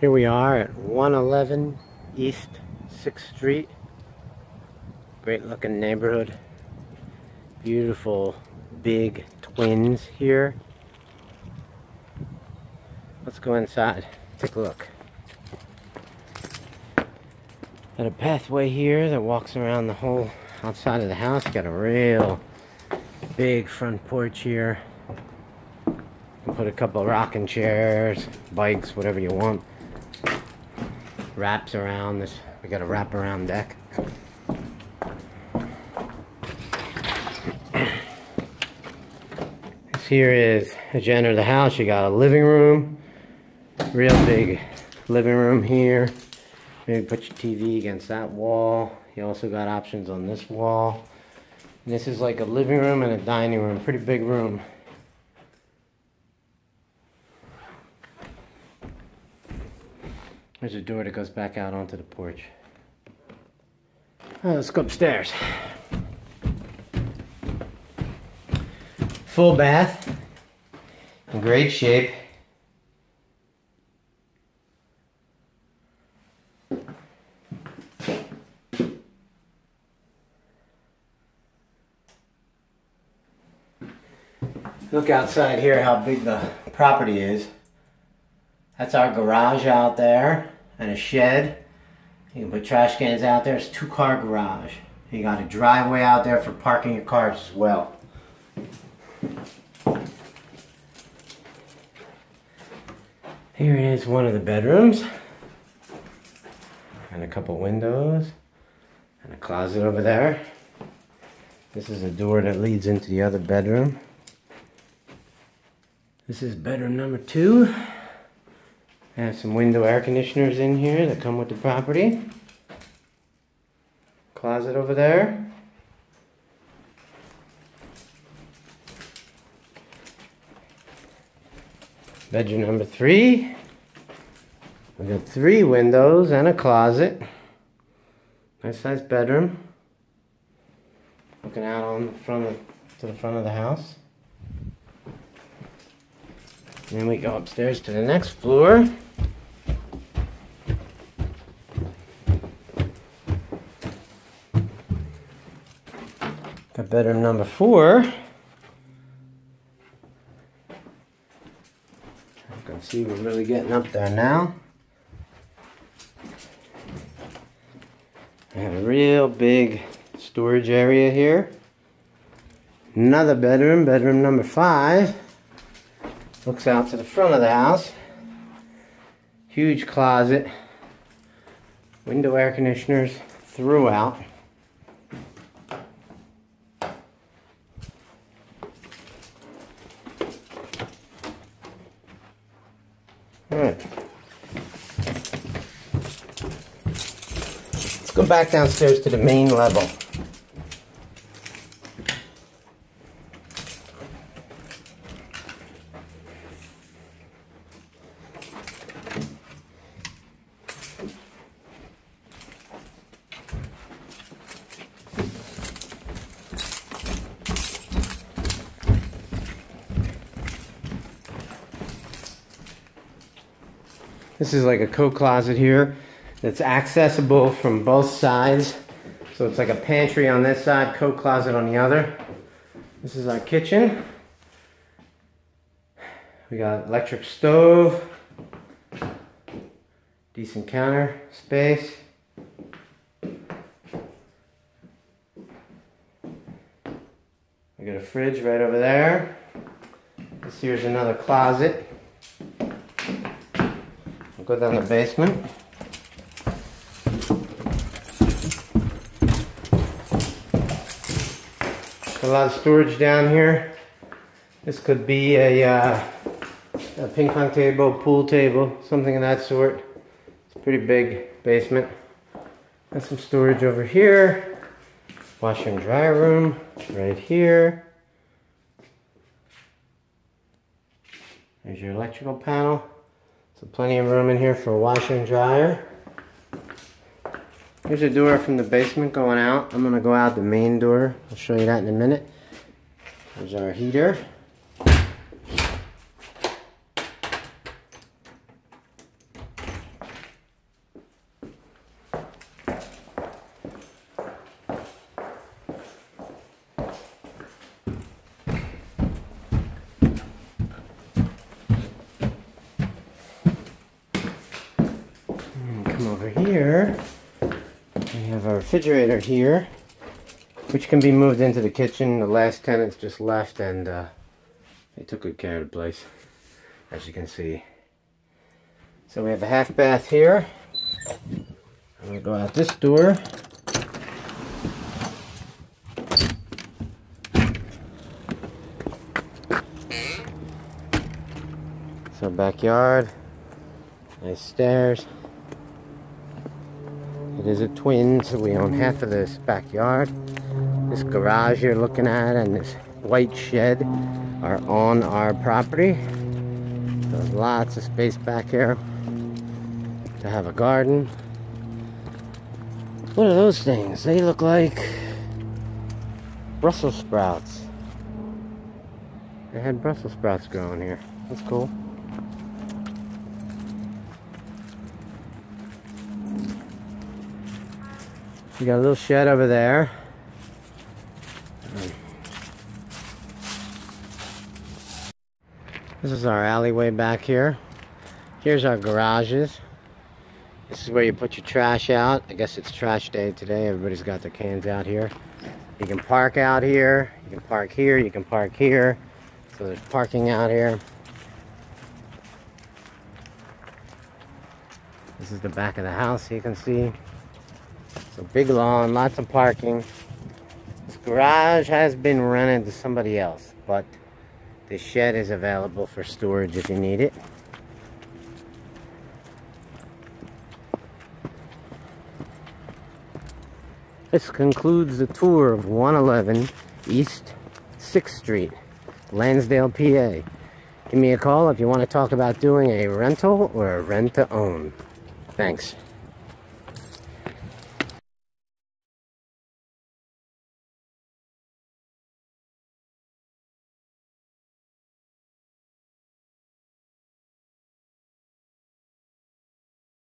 Here we are at 111 East 6th Street. Great looking neighborhood. Beautiful big twins here. Let's go inside, take a look. Got a pathway here that walks around the whole outside of the house. Got a real big front porch here. Put a couple of rocking chairs, bikes, whatever you want. Wraps around this. We got a wraparound deck. This here is, as you enter the house, you got a living room. Real big living room here. Maybe put your TV against that wall. You also got options on this wall. And this is like a living room and a dining room. Pretty big room. There's a door that goes back out onto the porch. Let's go upstairs. Full bath. In great shape. Look outside here how big the property is. That's our garage out there. And a shed. You can put trash cans out there. It's a two-car garage. You got a driveway out there for parking your cars as well. Here is one of the bedrooms. And a couple windows. And a closet over there. This is a door that leads into the other bedroom. This is bedroom number 2. I have some window air conditioners in here that come with the property. Closet over there. Bedroom number 3. We've got 3 windows and a closet. Nice sized bedroom. Looking out on the front of the house. And then we go upstairs to the next floor. Got bedroom number 4. You can see we're really getting up there now. I have a real big storage area here. Another bedroom, bedroom number 5. Looks out to the front of the house. Huge closet. Window air conditioners throughout. Alright. Let's go back downstairs to the main level. This is like a coat closet here that's accessible from both sides. So it's like a pantry on this side, coat closet on the other. This is our kitchen. We got electric stove. Decent counter space. We got a fridge right over there. This here's another closet. Go down the basement. Got a lot of storage down here. This could be a ping pong table, pool table, something of that sort. It's a pretty big basement. Got some storage over here. Washer and dryer room right here. There's your electrical panel. So plenty of room in here for a washer and dryer. Here's a door from the basement going out. I'm going to go out the main door. I'll show you that in a minute. There's our heater. here, we have our refrigerator here, which can be moved into the kitchen. The last tenants just left, and they took good care of the place, as you can see. So we have a half bath here. I'm going to go out this door. So backyard, nice stairs. It is a twin, so we own half of this backyard. This garage you're looking at and this white shed are on our property. There's lots of space back here to have a garden. What are those things? They look like Brussels sprouts. They had Brussels sprouts growing here. That's cool. You got a little shed over there. This is our alleyway back here. Here's our garages. This is where you put your trash out. I guess it's trash day today. Everybody's got their cans out here. You can park out here. You can park here. You can park here. So there's parking out here. This is the back of the house, you can see. It's a big lawn, lots of parking. This garage has been rented to somebody else, but the shed is available for storage if you need it. This concludes the tour of 111 East 6th Street, Lansdale, PA. Give me a call if you want to talk about doing a rental or a rent-to-own. Thanks.